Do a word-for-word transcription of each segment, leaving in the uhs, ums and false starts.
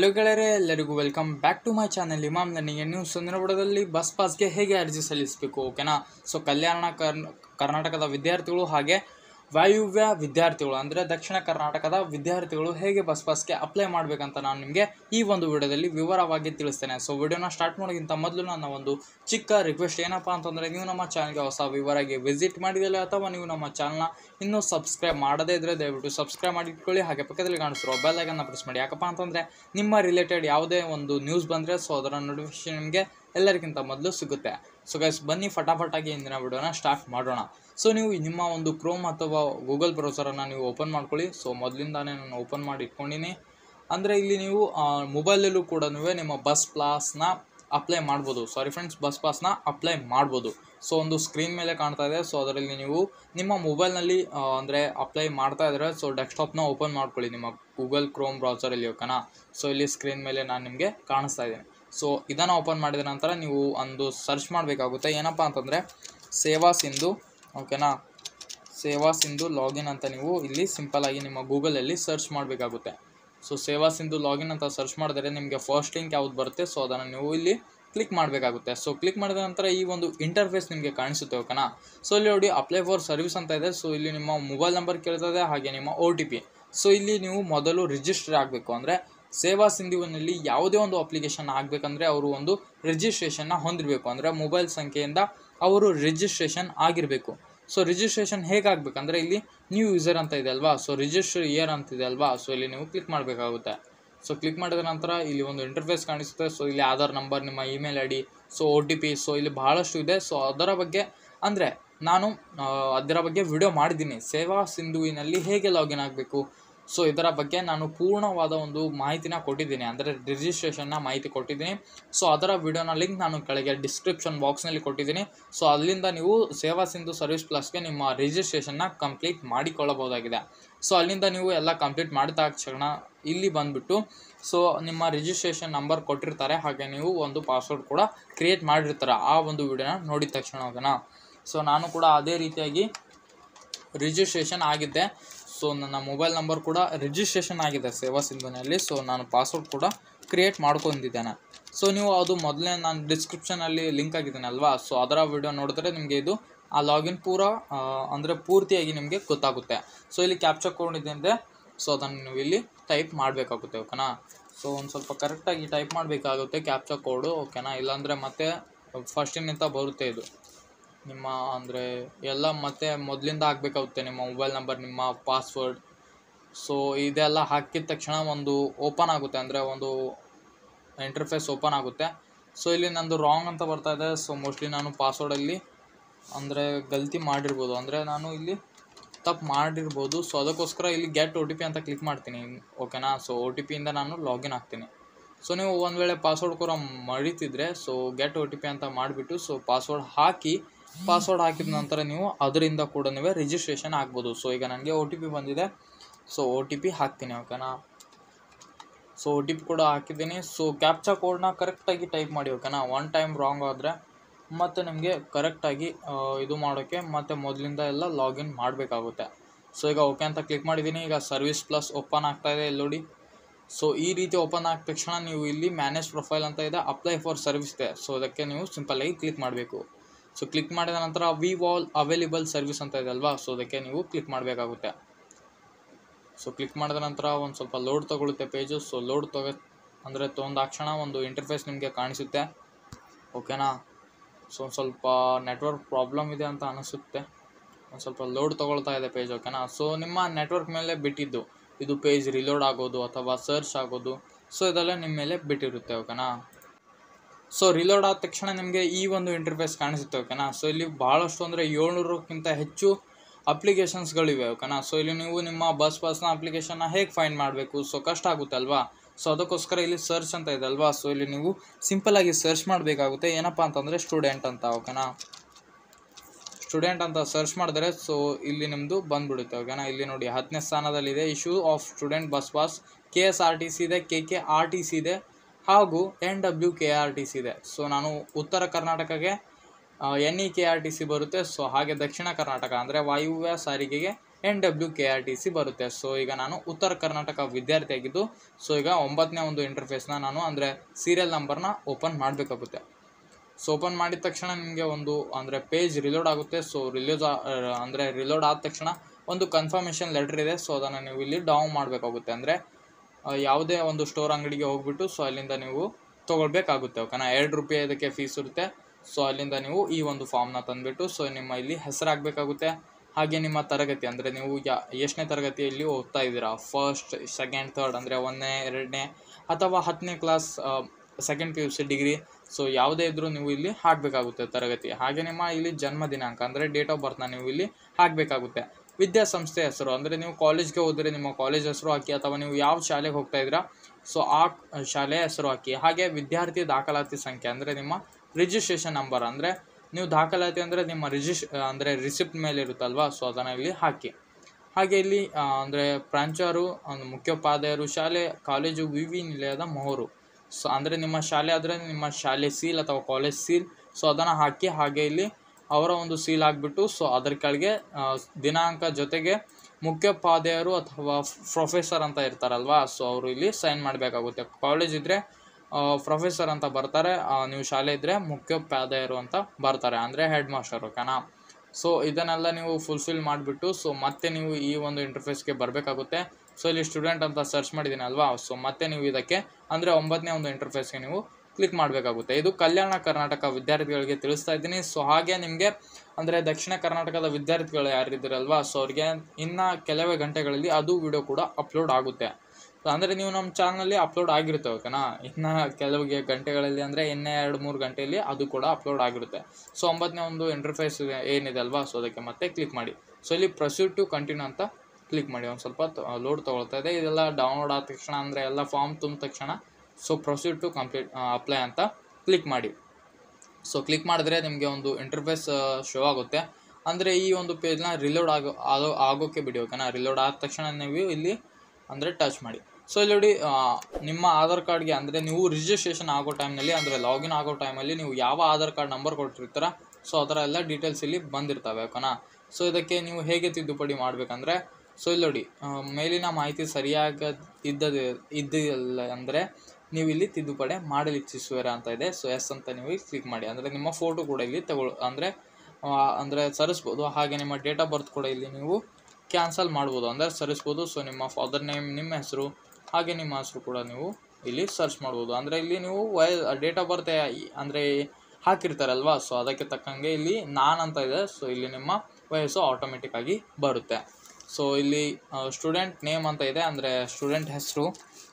Hello ಗೆಳೆಯರೇ, welcome back to my channel Imam learning and news. संदर्भದಲ್ಲಿ bus pass ಗೆ ಹೇಗೆ ಅರ್ಜಿ ಸಲ್ಲಿಸಬೇಕು ಓಕೆನಾ। सो ಕಲ್ಯಾಣ ಕರ್ನಾಟಕದ ವಿದ್ಯಾರ್ಥಿಗಳು ಹಾಗೆ ವಾಯುವ್ಯ ವಿದ್ಯಾರ್ಥಿಗಳು ಅಂದರೆ ದಕ್ಷಿಣ ಕರ್ನಾಟಕದ ವಿದ್ಯಾರ್ಥಿಗಳು ಹೇಗೆ ಬಸ್ ಪಾಸ್ ಗೆ ಅಪ್ಲೈ ಮಾಡಬೇಕು ಅಂತ ನಾನು ನಿಮಗೆ ಈ ಒಂದು ವಿಡಿಯೋದಲ್ಲಿ ವಿವರವಾಗಿ ತಿಳಿಸ್ತೇನೆ। ಸೊ ವಿಡಿಯೋನ ಸ್ಟಾರ್ಟ್ ಮಾಡೋಕ್ಕಿಂತ ಮೊದಲು ನನ್ನ ಒಂದು ಚಿಕ್ಕ ರಿಕ್ವೆಸ್ಟ್ ಏನಪ್ಪಾ ಅಂತಂದ್ರೆ, ನೀವು ನಮ್ಮ ಚಾನೆಲ್ಗೆ ಹೊಸ ವಿವರವಾಗಿ ವಿಸಿಟ್ ಮಾಡಿದಲ್ಲ ಅಥವಾ ನೀವು ನಮ್ಮ ಚಾನೆಲ್ನ ಇನ್ನೂ ಸಬ್ಸ್ಕ್ರೈಬ್ ಮಾಡದೇ ಇದ್ದರೆ ದಯವಿಟ್ಟು ಸಬ್ಸ್ಕ್ರೈಬ್ ಮಾಡಿಟ್ಕೊಳ್ಳಿ। ಹಾಗೆ ಪಕ್ಕದಲ್ಲಿ ಕಾಣಿಸಿರೋ ಬೆಲ್ ಐಕಾನ್ನ ಪ್ರೆಸ್ ಮಾಡಿ। ಯಾಕಪ್ಪ ಅಂತಂದರೆ ನಿಮ್ಮ ರಿಲೇಟೆಡ್ ಯಾವುದೇ ಒಂದು ನ್ಯೂಸ್ ಬಂದರೆ ಸೊ ಅದರ ನೋಟಿಫಿಕೇಶನ್ ನಿಮಗೆ ಎಲ್ಲರಿಗಿಂತ ಮೊದಲು ಸಿಗುತ್ತೆ। ಸೊ ಗೈಸ್, ಬನ್ನಿ ಫಟಾಫಟಾಗಿ ಇಂದಿನ ವಿಡಿಯೋನ ಸ್ಟಾರ್ಟ್ ಮಾಡೋಣ। ಸೊ ನೀವು ನಿಮ್ಮ ಒಂದು ಕ್ರೋಮ್ ಅಥವಾ ಗೂಗಲ್ ಬ್ರೌಸರನ್ನು ನೀವು ಓಪನ್ ಮಾಡ್ಕೊಳ್ಳಿ। ಸೊ ಮೊದಲಿಂದಾನೇ ನಾನು ಓಪನ್ ಮಾಡಿ ಇಟ್ಕೊಂಡಿನಿ, ಅಂದರೆ ಇಲ್ಲಿ ನೀವು ಮೊಬೈಲಲ್ಲೂ ಕೂಡ ನಿಮ್ಮ ಬಸ್ ಪಾಸ್ನ ಅಪ್ಲೈ ಮಾಡ್ಬೋದು। ಸಾರಿ ಫ್ರೆಂಡ್ಸ್, ಬಸ್ ಪಾಸ್ನ ಅಪ್ಲೈ ಮಾಡ್ಬೋದು। ಸೊ ಒಂದು ಸ್ಕ್ರೀನ್ ಮೇಲೆ ಕಾಣ್ತಾ ಇದೆ, ಸೊ ಅದರಲ್ಲಿ ನೀವು ನಿಮ್ಮ ಮೊಬೈಲ್ನಲ್ಲಿ ಅಂದರೆ ಅಪ್ಲೈ ಮಾಡ್ತಾ ಇದ್ದರೆ ಸೊ ಡೆಸ್ಕ್ಟಾಪ್ನ ಓಪನ್ ಮಾಡ್ಕೊಳ್ಳಿ ನಿಮ್ಮ ಗೂಗಲ್ ಕ್ರೋಮ್ ಬ್ರೌಸರಲ್ಲಿ ಓಕೆನಾ। ಸೊ ಇಲ್ಲಿ ಸ್ಕ್ರೀನ್ ಮೇಲೆ ನಾನು ನಿಮಗೆ ಕಾಣಿಸ್ತಾ ಇದ್ದೀನಿ। ಸೊ ಇದನ್ನು ಓಪನ್ ಮಾಡಿದ ನಂತರ ನೀವು ಒಂದು ಸರ್ಚ್ ಮಾಡಬೇಕಾಗುತ್ತೆ, ಏನಪ್ಪ ಅಂತಂದರೆ ಸೇವಾ ಸಿಂಧು ಓಕೆನಾ, ಸೇವಾ ಸಿಂಧು ಲಾಗಿನ್ ಅಂತ ನೀವು ಇಲ್ಲಿ ಸಿಂಪಲ್ಲಾಗಿ ನಿಮ್ಮ ಗೂಗಲಲ್ಲಿ ಸರ್ಚ್ ಮಾಡಬೇಕಾಗುತ್ತೆ। ಸೊ ಸೇವಾ ಸಿಂಧು ಲಾಗಿನ್ ಅಂತ ಸರ್ಚ್ ಮಾಡಿದರೆ ನಿಮಗೆ ಫಸ್ಟ್ ಲಿಂಕ್ ಯಾವುದು ಬರುತ್ತೆ ಸೊ ಅದನ್ನು ನೀವು ಇಲ್ಲಿ ಕ್ಲಿಕ್ ಮಾಡಬೇಕಾಗುತ್ತೆ। ಸೊ ಕ್ಲಿಕ್ ಮಾಡಿದ ನಂತರ ಈ ಒಂದು ಇಂಟರ್ಫೇಸ್ ನಿಮಗೆ ಕಾಣಿಸುತ್ತೆ ಓಕೆನಾ। ಸೊ ಇಲ್ಲಿ ನೋಡಿ ಅಪ್ಲೈ ಫಾರ್ ಸರ್ವಿಸ್ ಅಂತ ಇದೆ। ಸೊ ಇಲ್ಲಿ ನಿಮ್ಮ ಮೊಬೈಲ್ ನಂಬರ್ ಕೇಳ್ತದೆ, ಹಾಗೆ ನಿಮ್ಮ ಓ ಟಿ ಪಿ। ಸೊ ಇಲ್ಲಿ ನೀವು ಮೊದಲು ರಿಜಿಸ್ಟರ್ ಆಗಬೇಕು, ಅಂದರೆ ಸೇವಾ ಸಿಂಧುವಿನಲ್ಲಿ ಯಾವುದೇ ಒಂದು ಅಪ್ಲಿಕೇಶನ್ ಆಗಬೇಕಂದ್ರೆ ಅವರು ಒಂದು ರಿಜಿಸ್ಟ್ರೇಷನ್ನ ಹೊಂದಿರಬೇಕು, ಅಂದರೆ ಮೊಬೈಲ್ ಸಂಖ್ಯೆಯಿಂದ ಅವರು ರಿಜಿಸ್ಟ್ರೇಷನ್ ಆಗಿರಬೇಕು। ಸೊ ರಿಜಿಸ್ಟ್ರೇಷನ್ ಹೇಗಾಗಬೇಕಂದ್ರೆ ಇಲ್ಲಿ ನ್ಯೂ ಯೂಸರ್ ಅಂತ ಇದೆ ಅಲ್ವಾ, ಸೊ ರಿಜಿಸ್ಟರ್ ಇಯರ್ ಅಂತಿದೆ ಅಲ್ವಾ, ಸೊ ಇಲ್ಲಿ ನೀವು ಕ್ಲಿಕ್ ಮಾಡಬೇಕಾಗುತ್ತೆ। ಸೊ ಕ್ಲಿಕ್ ಮಾಡಿದ ನಂತರ ಇಲ್ಲಿ ಒಂದು ಇಂಟರ್ಫೇಸ್ ಕಾಣಿಸುತ್ತೆ। ಸೊ ಇಲ್ಲಿ ಆಧಾರ್ ನಂಬರ್, ನಿಮ್ಮ email I D, so O T P, so ಇಲ್ಲಿ ಬಹಳಷ್ಟು ಇದೆ। ಸೊ ಅದರ ಬಗ್ಗೆ ಅಂದರೆ ನಾನು ಅದರ ಬಗ್ಗೆ ವಿಡಿಯೋ ಮಾಡಿದ್ದೀನಿ, ಸೇವಾ ಸಿಂಧುವಿನಲ್ಲಿ ಹೇಗೆ ಲಾಗಿನ್ ಆಗಬೇಕು ಸೊ ಇದರ ಬಗ್ಗೆ ನಾನು ಪೂರ್ಣವಾದ ಒಂದು ಮಾಹಿತಿನ ಕೊಟ್ಟಿದ್ದೀನಿ, ಅಂದರೆ ರಿಜಿಸ್ಟ್ರೇಷನ್ನ ಮಾಹಿತಿ ಕೊಟ್ಟಿದ್ದೀನಿ। ಸೊ ಅದರ ವಿಡಿಯೋನ ಲಿಂಕ್ ನಾನು ಕೆಳಗೆ ಡಿಸ್ಕ್ರಿಪ್ಷನ್ ಬಾಕ್ಸ್ನಲ್ಲಿ ಕೊಟ್ಟಿದ್ದೀನಿ। ಸೊ ಅಲ್ಲಿಂದ ನೀವು ಸೇವಾ ಸಿಂಧು ಸರ್ವಿಸ್ ಪ್ಲಸ್ಗೆ ನಿಮ್ಮ ರಿಜಿಸ್ಟ್ರೇಷನ್ನ ಕಂಪ್ಲೀಟ್ ಮಾಡಿಕೊಳ್ಳಬಹುದಾಗಿದೆ। ಸೊ ಅಲ್ಲಿಂದ ನೀವು ಎಲ್ಲ ಕಂಪ್ಲೀಟ್ ಮಾಡಿದ ತಕ್ಷಣ ಇಲ್ಲಿ ಬಂದುಬಿಟ್ಟು ಸೊ ನಿಮ್ಮ ರಿಜಿಸ್ಟ್ರೇಷನ್ ನಂಬರ್ ಕೊಟ್ಟಿರ್ತಾರೆ, ಹಾಗೆ ನೀವು ಒಂದು ಪಾಸ್ವರ್ಡ್ ಕೂಡ ಕ್ರಿಯೇಟ್ ಮಾಡಿರ್ತಾರೆ ಆ ಒಂದು ವಿಡಿಯೋನ ನೋಡಿದ ತಕ್ಷಣ ಓಕೆನಾ। ಸೊ ನಾನು ಕೂಡ ಅದೇ ರೀತಿಯಾಗಿ ರಿಜಿಸ್ಟ್ರೇಷನ್ ಆಗಿದ್ದೆ, ಸೊ ನನ್ನ ಮೊಬೈಲ್ ನಂಬರ್ ಕೂಡ ರಿಜಿಸ್ಟ್ರೇಷನ್ ಆಗಿದೆ ಸೇವಾ ಸಿಂಧುನಲ್ಲಿ। ಸೊ ನಾನು ಪಾಸ್ವರ್ಡ್ ಕೂಡ ಕ್ರಿಯೇಟ್ ಮಾಡ್ಕೊಂಡಿದ್ದೇನೆ। ಸೊ ನೀವು ಅದು ಮೊದಲೇ ನಾನು ಡಿಸ್ಕ್ರಿಪ್ಷನಲ್ಲಿ ಲಿಂಕ್ ಆಗಿದ್ದೀನಿ ಅಲ್ವಾ, ಸೊ ಅದರ ವಿಡಿಯೋ ನೋಡಿದ್ರೆ ನಿಮಗೆ ಇದು ಆ ಲಾಗಿನ್ ಪೂರ ಅಂದರೆ ಪೂರ್ತಿಯಾಗಿ ನಿಮಗೆ ಗೊತ್ತಾಗುತ್ತೆ। ಸೊ ಇಲ್ಲಿ ಕ್ಯಾಪ್ಚರ್ ಕೊಟ್ಟಿದ್ದೆ, ಸೊ ಅದನ್ನು ನೀವು ಇಲ್ಲಿ ಟೈಪ್ ಮಾಡಬೇಕಾಗುತ್ತೆ ಓಕೆನಾ। ಸೊ ಒಂದು ಸ್ವಲ್ಪ ಕರೆಕ್ಟಾಗಿ ಟೈಪ್ ಮಾಡಬೇಕಾಗುತ್ತೆ ಕ್ಯಾಪ್ಚರ್ ಕೋಡು ಓಕೆನಾ, ಇಲ್ಲಾಂದರೆ ಮತ್ತೆ ಫಸ್ಟಿನಿಂದ ಬರುತ್ತೆ ಇದು ನಿಮ್ಮ ಅಂದರೆ ಎಲ್ಲ ಮತ್ತೆ ಮೊದಲಿಂದ ಹಾಕಬೇಕಾಗುತ್ತೆ, ನಿಮ್ಮ ಮೊಬೈಲ್ ನಂಬರ್, ನಿಮ್ಮ ಪಾಸ್ವರ್ಡ್। ಸೊ ಇದೆಲ್ಲ ಹಾಕಿದ ತಕ್ಷಣ ಒಂದು ಓಪನ್ ಆಗುತ್ತೆ, ಅಂದರೆ ಒಂದು ಇಂಟರ್ಫೇಸ್ ಓಪನ್ ಆಗುತ್ತೆ। ಸೊ ಇಲ್ಲಿ ನಂದು ರಾಂಗ್ ಅಂತ ಬರ್ತಾ ಇದೆ, ಸೊ ಮೋಸ್ಟ್ಲಿ ನಾನು ಪಾಸ್ವರ್ಡಲ್ಲಿ ಅಂದರೆ ಗಲ್ತಿ ಮಾಡಿರ್ಬೋದು, ಅಂದರೆ ನಾನು ಇಲ್ಲಿ ತಪ್ಪು ಮಾಡಿರ್ಬೋದು। ಸೊ ಅದಕ್ಕೋಸ್ಕರ ಇಲ್ಲಿ ಗೆಟ್ ಓ ಟಿ ಪಿ ಅಂತ ಕ್ಲಿಕ್ ಮಾಡ್ತೀನಿ ಓಕೆನಾ। ಸೊ ಓ ಟಿ ಪಿಯಿಂದ ನಾನು ಲಾಗಿನ್ ಆಗ್ತೀನಿ। ಸೊ ನೀವು ಒಂದು ವೇಳೆ ಪಾಸ್ವರ್ಡ್ ಕೂಡ ಮರೀತಿದ್ರೆ so get O T P ಅಂತ ಮಾಡಿಬಿಟ್ಟು ಸೊ ಪಾಸ್ವರ್ಡ್ ಹಾಕಿ, ಪಾಸ್ವರ್ಡ್ ಹಾಕಿದ ನಂತರ ನೀವು ಅದರಿಂದ ಕೂಡ ನೀವೇ ರಿಜಿಸ್ಟ್ರೇಷನ್ ಆಗ್ಬೋದು। ಸೊ ಈಗ ನನಗೆ ಓ ಟಿ ಪಿ ಬಂದಿದೆ, ಸೊ ಓ ಟಿ ಪಿ ಹಾಕ್ತೀನಿ ಓಕೆನಾ। ಸೊ ಓ ಟಿ ಪಿ ಕೂಡ ಹಾಕಿದ್ದೀನಿ। ಸೊ ಕ್ಯಾಪ್ಚಾ ಕೋಡ್ನ ಕರೆಕ್ಟಾಗಿ ಟೈಪ್ ಮಾಡಿ ಓಕೆನಾ, ಒನ್ ಟೈಮ್ ರಾಂಗ್ ಆದರೆ ಮತ್ತು ನಿಮಗೆ ಕರೆಕ್ಟಾಗಿ ಇದು ಮಾಡೋಕ್ಕೆ ಮತ್ತು ಮೊದಲಿಂದ ಎಲ್ಲ ಲಾಗಿನ್ ಮಾಡಬೇಕಾಗುತ್ತೆ। ಸೊ ಈಗ ಓಕೆ ಅಂತ ಕ್ಲಿಕ್ ಮಾಡಿದ್ದೀನಿ, ಈಗ ಸರ್ವಿಸ್ ಪ್ಲಸ್ ಓಪನ್ ಆಗ್ತಾಯಿದೆ ಇಲ್ಲಿ ನೋಡಿ। ಸೊ ಈ ರೀತಿ ಓಪನ್ ಆದ ತಕ್ಷಣ ನೀವು ಇಲ್ಲಿ ಮ್ಯಾನೇಜ್ ಪ್ರೊಫೈಲ್ ಅಂತ ಇದೆ, ಅಪ್ಲೈ ಫಾರ್ ಸರ್ವಿಸ್ ಇದೆ, ಸೊ ಅದಕ್ಕೆ ನೀವು ಸಿಂಪಲ್ಲಾಗಿ ಕ್ಲಿಕ್ ಮಾಡಬೇಕು। ಸೊ ಕ್ಲಿಕ್ ಮಾಡಿದ ನಂತರ ವಿ ವಾಲ್ ಅವೈಲೇಬಲ್ ಸರ್ವಿಸ್ ಅಂತ ಇದೆ ಅಲ್ವಾ, ಸೊ ಅದಕ್ಕೆ ನೀವು ಕ್ಲಿಕ್ ಮಾಡಬೇಕಾಗುತ್ತೆ। ಸೊ ಕ್ಲಿಕ್ ಮಾಡಿದ ನಂತರ ಒಂದು ಸ್ವಲ್ಪ ಲೋಡ್ ತೊಗೊಳುತ್ತೆ ಪೇಜು, ಸೊ ಲೋಡ್ ತೊಗೊ ಅಂದರೆ ತೊಗೊಂಡಾಕ್ಷಣ ಒಂದು ಇಂಟರ್ಫೇಸ್ ನಿಮಗೆ ಕಾಣಿಸುತ್ತೆ ಓಕೆನಾ। ಸೊ ಒಂದು ಸ್ವಲ್ಪ ನೆಟ್ವರ್ಕ್ ಪ್ರಾಬ್ಲಮ್ ಇದೆ ಅಂತ ಅನಿಸುತ್ತೆ, ಒಂದು ಸ್ವಲ್ಪ ಲೋಡ್ ತೊಗೊಳ್ತಾ ಇದೆ ಪೇಜ್ ಓಕೆನಾ। ಸೊ ನಿಮ್ಮ ನೆಟ್ವರ್ಕ್ ಮೇಲೆ ಬಿಟ್ಟಿದ್ದು ಇದು ಪೇಜ್ ರಿಲೋಡ್ ಆಗೋದು ಅಥವಾ ಸರ್ಚ್ ಆಗೋದು, ಸೊ ಇದೆಲ್ಲ ನಿಮ್ಮ ಮೇಲೆ ಬಿಟ್ಟಿರುತ್ತೆ ಓಕೆನಾ। ಸೊ ರಿಲೋಡ್ ಆದ ತಕ್ಷಣ ನಿಮಗೆ ಈ ಒಂದು ಇಂಟರ್ಫೇಸ್ ಕಾಣಿಸುತ್ತೆ ಓಕೆನಾ। ಸೊ ಇಲ್ಲಿ ಭಾಳಷ್ಟು ಅಂದರೆ ಏಳ್ನೂರಕ್ಕಿಂತ ಹೆಚ್ಚು ಅಪ್ಲಿಕೇಶನ್ಸ್ಗಳಿವೆ ಓಕೆನಾ। ಸೊ ಇಲ್ಲಿ ನೀವು ನಿಮ್ಮ ಬಸ್ ಪಾಸ್ನ ಅಪ್ಲಿಕೇಶನ್ನ ಹೇಗೆ ಫೈಂಡ್ ಮಾಡಬೇಕು ಸೊ ಕಷ್ಟ ಆಗುತ್ತೆ ಅಲ್ವಾ, ಸೊ ಅದಕ್ಕೋಸ್ಕರ ಇಲ್ಲಿ ಸರ್ಚ್ ಅಂತ ಇದೆ ಅಲ್ವಾ, ಸೊ ಇಲ್ಲಿ ನೀವು ಸಿಂಪಲ್ಲಾಗಿ ಸರ್ಚ್ ಮಾಡಬೇಕಾಗುತ್ತೆ, ಏನಪ್ಪ ಅಂತಂದರೆ ಸ್ಟೂಡೆಂಟ್ ಅಂತ ಓಕೆನಾ। ಸ್ಟೂಡೆಂಟ್ ಅಂತ ಸರ್ಚ್ ಮಾಡಿದ್ರೆ ಸೊ ಇಲ್ಲಿ ನಿಮ್ಮದು ಬಂದುಬಿಡುತ್ತೆ ಓಕೆನಾ। ಇಲ್ಲಿ ನೋಡಿ ಹತ್ತನೇ ಸ್ಥಾನದಲ್ಲಿದೆ issue of student bus pass, K S R T C ಇದೆ, K K R T C ಇದೆ, ಹಾಗೂ N W K R T C ಇದೆ। ಸೊ ನಾನು ಉತ್ತರ ಕರ್ನಾಟಕಕ್ಕೆ N E K R T C ಬರುತ್ತೆ, ಸೊ ಹಾಗೆ ದಕ್ಷಿಣ ಕರ್ನಾಟಕ ಅಂದರೆ ವಾಯುವ್ಯ ಸಾರಿಗೆಗೆ N W K R T C बರುತ್ತೆ। सो ಈಗ ನಾನು ಉತ್ತರ ಕರ್ನಾಟಕ ವಿದ್ಯಾರ್ಥಿ ಆಗಿದ್ದು, सो ಈಗ ಒಂಬತ್ತನೇ ಒಂದು ಇಂಟರ್ಫೇಸ್ ನ ನಾನು ಅಂದ್ರೆ ಸೀರಿಯಲ್ ನಂಬರ್ ನ ಓಪನ್ ಮಾಡಬೇಕಾಗುತ್ತೆ। सो ಓಪನ್ ಮಾಡಿದ ತಕ್ಷಣ ನಿಮಗೆ ಒಂದು ಅಂದ್ರೆ ಪೇಜ್ ರಿಲೋಡ್ ಆಗುತ್ತೆ। सो ರಿಲೋಡ್ ಅಂದ್ರೆ ರಿಲೋಡ್ ಆದ ತಕ್ಷಣ ಒಂದು ಕನ್ಫರ್ಮೇಷನ್ ಲೆಟರ್ ಇದೆ। सो ಅದನ್ನ ನೀವು ಇಲ್ಲಿ ಡೌನ್ ಮಾಡಬೇಕಾಗುತ್ತೆ, ಅಂದ್ರೆ ಯಾವುದೇ ಒಂದು ಸ್ಟೋರ್ ಅಂಗಡಿಗೆ ಹೋಗ್ಬಿಟ್ಟು सो ಅಲ್ಲಿಂದ ನೀವು ತಗೊಳ್ಳಬೇಕಾಗುತ್ತೆ। ಓಕೆನಾ, ಎರಡು ರೂಪಾಯಿ ಇದಕ್ಕೆ ಫೀಸ್ ಇರುತ್ತೆ। सो ಅಲ್ಲಿಂದ ನೀವು ಈ ಒಂದು ಫಾರ್ಮ್ ನ ತಂದ್ಬಿಟ್ಟು सो ನಿಮ್ಮ ಇಲ್ಲಿ ಹೆಸರು ಹಾಕಬೇಕಾಗುತ್ತೆ, ಹಾಗೆ ನಿಮ್ಮ ತರಗತಿ ಅಂದರೆ ನೀವು ಎಷ್ಟನೇ ತರಗತಿಯಲ್ಲಿ ಓದ್ತಾ ಇದ್ದೀರಾ, ಫಸ್ಟ್ ಸೆಕೆಂಡ್ ಥರ್ಡ್ ಅಂದರೆ ಒಂದನೇ ಎರಡನೇ ಅಥವಾ ಹತ್ತನೇ class second P U C degree, so ಯಾವುದೇ ಇದ್ದರೂ ನೀವು ಇಲ್ಲಿ ಹಾಕಬೇಕಾಗುತ್ತೆ ತರಗತಿ। ಹಾಗೆ ನಿಮ್ಮ ಇಲ್ಲಿ ಜನ್ಮ ದಿನಾಂಕ ಅಂದರೆ ಡೇಟ್ ಆಫ್ ಬರ್ತ್ನ ನೀವು ಇಲ್ಲಿ ಹಾಕಬೇಕಾಗುತ್ತೆ। ವಿದ್ಯಾಸಂಸ್ಥೆ ಹೆಸರು ಅಂದರೆ ನೀವು ಕಾಲೇಜ್ಗೆ ಹೋದರೆ ನಿಮ್ಮ ಕಾಲೇಜ್ ಹೆಸರು ಹಾಕಿ, ಅಥವಾ ನೀವು ಯಾವ ಶಾಲೆಗೆ ಹೋಗ್ತಾ ಇದ್ದೀರಾ ಸೊ ಆ ಶಾಲೆಯ ಹೆಸರು ಹಾಕಿ। ಹಾಗೆ ವಿದ್ಯಾರ್ಥಿ ದಾಖಲಾತಿ ಸಂಖ್ಯೆ ಅಂದರೆ ನಿಮ್ಮ ರಿಜಿಸ್ಟ್ರೇಷನ್ ನಂಬರ್, ಅಂದರೆ ನೀವು ದಾಖಲಾತಿ ಅಂದರೆ ನಿಮ್ಮ ರಿಜಿಸ್ ಅಂದರೆ ರಿಸಿಪ್ಟ್ ಮೇಲೆ ಇರುತ್ತಲ್ವಾ, ಸೊ ಅದನ್ನು ಇಲ್ಲಿ ಹಾಕಿ। ಹಾಗೆ ಇಲ್ಲಿ ಅಂದರೆ ಪ್ರಾಂಶುಪಾಲರು ಮುಖ್ಯೋಪಾಧ್ಯಾಯರು ಶಾಲೆ ಕಾಲೇಜು ವಿ ವಿ ನಿಲಯದ ಮೊಹರು, ಸೊ ಅಂದರೆ ನಿಮ್ಮ ಶಾಲೆ ಆದರೆ ನಿಮ್ಮ ಶಾಲೆ ಸೀಲ್ ಅಥವಾ ಕಾಲೇಜ್ ಸೀಲ್, ಸೊ ಅದನ್ನು ಹಾಕಿ। ಹಾಗೆ ಇಲ್ಲಿ ಅವರ ಒಂದು ಸೀಲ್ ಹಾಕಿಬಿಟ್ಟು ಸೊ ಅದರ ಕೆಳಗೆ ದಿನಾಂಕ ಜೊತೆಗೆ ಮುಖ್ಯೋಪಾಧ್ಯಾಯರು ಅಥವಾ ಪ್ರೊಫೆಸರ್ ಅಂತ ಇರ್ತಾರಲ್ವಾ, ಸೊ ಅವರು ಇಲ್ಲಿ ಸೈನ್ ಮಾಡಬೇಕಾಗುತ್ತೆ। ಕಾಲೇಜ್ ಇದ್ದರೆ ಪ್ರೊಫೆಸರ್ ಅಂತ ಬರ್ತಾರೆ, ನೀವು ಶಾಲೆ ಇದ್ದರೆ ಮುಖ್ಯೋಪಾಧ್ಯಾಯರು ಅಂತ ಬರ್ತಾರೆ, ಅಂದರೆ ಹೆಡ್ ಮಾಸ್ಟರ್, ಓಕೆನಾ। ಸೊ ಇದನ್ನೆಲ್ಲ ನೀವು ಫುಲ್ಫಿಲ್ ಮಾಡಿಬಿಟ್ಟು ಸೊ ಮತ್ತೆ ನೀವು ಈ ಒಂದು ಇಂಟರ್ಫೇಸ್ಗೆ ಬರಬೇಕಾಗುತ್ತೆ। ಸೊ ಇಲ್ಲಿ ಸ್ಟೂಡೆಂಟ್ ಅಂತ ಸರ್ಚ್ ಮಾಡಿದ್ದೀನಿ ಅಲ್ವಾ, ಸೊ ಮತ್ತೆ ನೀವು ಇದಕ್ಕೆ ಅಂದರೆ ಒಂಬತ್ತನೇ ಒಂದು ಇಂಟರ್ಫೇಸ್ಗೆ ನೀವು ಕ್ಲಿಕ್ ಮಾಡಬೇಕಾಗುತ್ತೆ। ಇದು ಕಲ್ಯಾಣ ಕರ್ನಾಟಕ ವಿದ್ಯಾರ್ಥಿಗಳಿಗೆ ತಿಳಿಸ್ತಾ ಇದ್ದೀನಿ। ಸೊ ಹಾಗೆ ನಿಮಗೆ ಅಂದರೆ ದಕ್ಷಿಣ ಕರ್ನಾಟಕದ ವಿದ್ಯಾರ್ಥಿಗಳು ಯಾರಿದ್ದೀರಲ್ವಾ, ಸೊ ಅವ್ರಿಗೆ ಇನ್ನು ಕೆಲವೇ ಗಂಟೆಗಳಲ್ಲಿ ಅದು ವಿಡಿಯೋ ಕೂಡ ಅಪ್ಲೋಡ್ ಆಗುತ್ತೆ, ಅಂದರೆ ನೀವು ನಮ್ಮ ಚಾನಲಲ್ಲಿ ಅಪ್ಲೋಡ್ ಆಗಿರುತ್ತೆ, ಓಕೆನಾ। ಇನ್ನು ಕೆಲವಿಗೆ ಗಂಟೆಗಳಲ್ಲಿ ಅಂದರೆ ಇನ್ನೇ ಎರಡು ಮೂರು ಗಂಟೆಯಲ್ಲಿ ಅದು ಕೂಡ ಅಪ್ಲೋಡ್ ಆಗಿರುತ್ತೆ। ಸೊ ಒಂಬತ್ತನೇ ಒಂದು ಇಂಟರ್ಫೇಸ್ ಏನಿದೆ ಅಲ್ವಾ, ಸೊ ಅದಕ್ಕೆ ಮತ್ತೆ ಕ್ಲಿಕ್ ಮಾಡಿ। ಸೊ ಇಲ್ಲಿ ಪ್ರೊಸೀಡ್ ಟು ಕಂಟಿನ್ಯೂ ಅಂತ ಕ್ಲಿಕ್ ಮಾಡಿ, ಒಂದು ಸ್ವಲ್ಪ ಲೋಡ್ ತೊಗೊಳ್ತಾ ಇದೆ। ಇದೆಲ್ಲ ಡೌನ್ಲೋಡ್ ಆದ ತಕ್ಷಣ ಅಂದರೆ ಎಲ್ಲ ಫಾರ್ಮ್ ತುಂಬಿದ ತಕ್ಷಣ so proceed to complete apply ಅಂತ ಕ್ಲಿಕ್ ಮಾಡಿ। ಸೊ ಕ್ಲಿಕ್ ಮಾಡಿದ್ರೆ ನಿಮಗೆ ಒಂದು ಇಂಟರ್ಫೇಸ್ ಶೋ ಆಗುತ್ತೆ, ಅಂದರೆ ಈ ಒಂದು ಪೇಜ್ನ ರಿಲೋಡ್ ಆಗೋ ಆಗೋ ಆಗೋಕ್ಕೆ ಬಿಡಿ, ಓಕೆನಾ। ರಿಲೋಡ್ ಆದ ತಕ್ಷಣ ನೀವು ಇಲ್ಲಿ ಅಂದರೆ ಟಚ್ ಮಾಡಿ। ಸೊ ಇಲ್ಲಿ ನೋಡಿ, ನಿಮ್ಮ ಆಧಾರ್ ಕಾರ್ಡ್ಗೆ ಅಂದರೆ ನೀವು ರಿಜಿಸ್ಟ್ರೇಷನ್ ಆಗೋ ಟೈಮ್ನಲ್ಲಿ ಅಂದರೆ ಲಾಗಿನ್ ಆಗೋ ಟೈಮಲ್ಲಿ ನೀವು ಯಾವ ಆಧಾರ್ ಕಾರ್ಡ್ ನಂಬರ್ ಕೊಟ್ಟಿರ್ತೀರ, ಸೊ ಅದರ ಎಲ್ಲ ಡೀಟೇಲ್ಸ್ ಇಲ್ಲಿ ಬಂದಿರ್ತವೆ, ಓಕೆನಾ। ಸೊ ಇದಕ್ಕೆ ನೀವು ಹೇಗೆ ತಿದ್ದುಪಡಿ ಮಾಡಬೇಕಂದ್ರೆ, ಸೊ ಇಲ್ಲಿ ನೋಡಿ ಮೇಲಿನ ಮಾಹಿತಿ ಸರಿಯಾಗಿ ಇದ್ದದ ಇದ್ದಿಲ್ಲ ಅಂದರೆ ನೀವು ಇಲ್ಲಿ ತಿದ್ದುಪಡಿ ಮಾಡಲು ಇಚ್ಛಿಸುವಿರಾ ಅಂತ ಇದೆ, ಸೊ ಎಸ್ ಅಂತ ನೀವು ಕ್ಲಿಕ್ ಮಾಡಿ। ಅಂದರೆ ನಿಮ್ಮ ಫೋಟೋ ಕೂಡ ಇಲ್ಲಿ ತಗೊಳ್ ಅಂದರೆ ಅಂದರೆ ಸರಿಸ್ಬೋದು, ಹಾಗೆ ನಿಮ್ಮ ಡೇಟ್ ಆಫ್ ಬರ್ತ್ ಕೂಡ ಇಲ್ಲಿ ನೀವು ಕ್ಯಾನ್ಸಲ್ ಮಾಡ್ಬೋದು, ಅಂದರೆ ಸರಿಸ್ಬೋದು। ಸೊ ನಿಮ್ಮ ಫಾದರ್ ನೇಮ್ ನಿಮ್ಮ ಹೆಸರು ಹಾಗೆ ನಿಮ್ಮ ಹೆಸರು ಕೂಡ ನೀವು ಇಲ್ಲಿ ಸರ್ಚ್ ಮಾಡ್ಬೋದು, ಅಂದರೆ ಇಲ್ಲಿ ನೀವು ವಯ ಡೇಟ್ ಆಫ್ ಬರ್ತ್ ಅಂದರೆ ಹಾಕಿರ್ತಾರಲ್ವಾ, ಸೊ ಅದಕ್ಕೆ ತಕ್ಕಂಗೆ ಇಲ್ಲಿ ನಾನು ಅಂತ ಇದೆ, ಸೊ ಇಲ್ಲಿ ನಿಮ್ಮ ವಯಸ್ಸು ಆಟೋಮೆಟಿಕ್ ಆಗಿ ಬರುತ್ತೆ। ಸೊ ಇಲ್ಲಿ ಸ್ಟೂಡೆಂಟ್ ನೇಮ್ ಅಂತ ಇದೆ, ಅಂದರೆ ಸ್ಟೂಡೆಂಟ್ ಹೆಸರು,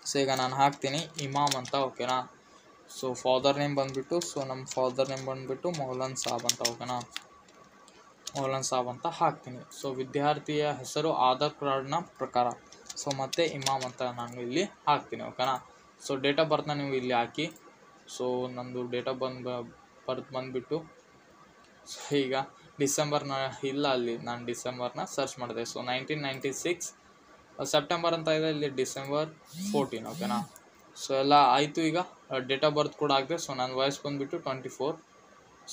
ಸೊ ಈಗ ನಾನು ಹಾಕ್ತೀನಿ ಇಮಾಮ್ ಅಂತ, ಓಕೆನಾ। ಸೊ ಫಾದರ್ ನೇಮ್ ಬಂದುಬಿಟ್ಟು ಸೊ ನಮ್ಮ ಫಾದರ್ ನೇಮ್ ಬಂದುಬಿಟ್ಟು ಮೌಲಾನ್ ಸಾಬ್ ಅಂತ, ಓಕೆನಾ, ಮೌಲಾನ್ ಸಾಬ್ ಅಂತ ಹಾಕ್ತೀನಿ। ಸೊ ವಿದ್ಯಾರ್ಥಿಯ ಹೆಸರು ಆಧಾರ್ ಕಾರ್ಡ್ನ ಪ್ರಕಾರ, ಸೊ ಮತ್ತು ಇಮಾಮ್ ಅಂತ ನಾನು ಇಲ್ಲಿ ಹಾಕ್ತೀನಿ, ಓಕೆನಾ। ಸೊ ಡೇಟ್ ಆಫ್ ಬರ್ತ್ನ ನೀವು ಇಲ್ಲಿ ಹಾಕಿ, ಸೊ ನನ್ನದು ಡೇಟ್ ಆಫ್ ಬಂದು ಬರ್ತ್ ಬಂದುಬಿಟ್ಟು ಸೊ ಈಗ ಡಿಸೆಂಬರ್ನ ಇಲ್ಲ, ಅಲ್ಲಿ ನಾನು ಡಿಸೆಂಬರ್ನ ಸರ್ಚ್ ಮಾಡಿದೆ, so nineteen ninety six September ಅಂತ ಇದೆ, ಇಲ್ಲಿ ಡಿಸೆಂಬರ್ ಫೋರ್ಟೀನ್, ಓಕೆನಾ। ಸೊ ಎಲ್ಲ ಆಯಿತು, ಈಗ ಡೇಟ್ ಆಫ್ ಬರ್ತ್ ಕೂಡ ಆಗಿದೆ। ಸೊ ನನ್ನ ವಯಸ್ಸು ಬಂದುಬಿಟ್ಟು ಟ್ವೆಂಟಿ ಫೋರ್.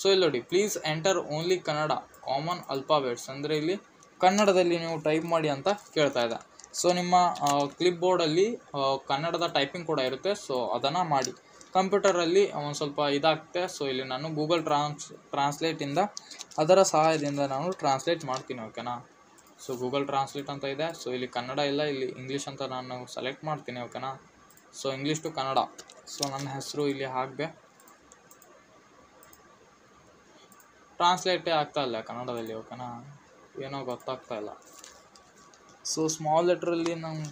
ಸೊ ಇಲ್ಲಿ ನೋಡಿ, please enter only Kannada common alphabets, ಅಂದರೆ ಇಲ್ಲಿ ಕನ್ನಡದಲ್ಲಿ ನೀವು ಟೈಪ್ ಮಾಡಿ ಅಂತ ಕೇಳ್ತಾ ಇದೆ। ಸೊ ನಿಮ್ಮ ಕ್ಲಿಪ್ ಬೋರ್ಡಲ್ಲಿ ಕನ್ನಡದ ಟೈಪಿಂಗ್ ಕೂಡ ಇರುತ್ತೆ, ಸೊ ಅದನ್ನು ಮಾಡಿ। ಕಂಪ್ಯೂಟರಲ್ಲಿ ಒಂದು ಸ್ವಲ್ಪ ಇದಾಗುತ್ತೆ, ಸೊ ಇಲ್ಲಿ ನಾನು ಗೂಗಲ್ ಟ್ರಾನ್ಸ್ ಟ್ರಾನ್ಸ್ಲೇಟಿಂದ ಅದರ ಸಹಾಯದಿಂದ ನಾನು ಟ್ರಾನ್ಸ್ಲೇಟ್ ಮಾಡ್ತೀನಿ, ಓಕೆನಾ। ಸೊ ಗೂಗಲ್ ಟ್ರಾನ್ಸ್ಲೇಟ್ ಅಂತ ಇದೆ, ಸೊ ಇಲ್ಲಿ ಕನ್ನಡ ಇಲ್ಲ, ಇಲ್ಲಿ ಇಂಗ್ಲೀಷ್ ಅಂತ ನಾನು ಸೆಲೆಕ್ಟ್ ಮಾಡ್ತೀನಿ, ಓಕೆನಾ। So English to Kannada, so ನನ್ನ ಹೆಸರು ಇಲ್ಲಿ ಹಾಕಿದೆ, ಟ್ರಾನ್ಸ್ಲೇಟೇ ಆಗ್ತಾ ಇಲ್ಲ ಕನ್ನಡದಲ್ಲಿ, ಓಕೆನಾ, ಏನೋ ಗೊತ್ತಾಗ್ತಾ ಇಲ್ಲ। ಸೊ ಸ್ಮಾಲ್ ಲೆಟ್ರಲ್ಲಿ ನಾನು